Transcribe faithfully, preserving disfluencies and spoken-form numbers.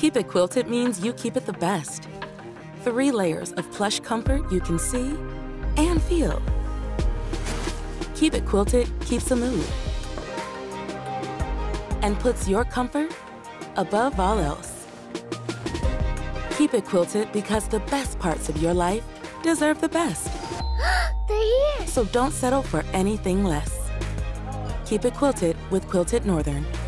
Keep It Quilted means you keep it the best. Three layers of plush comfort you can see and feel. Keep It Quilted keeps the mood and puts your comfort above all else. Keep It Quilted because the best parts of your life deserve the best. They're here! So don't settle for anything less. Keep It Quilted with Quilted Northern.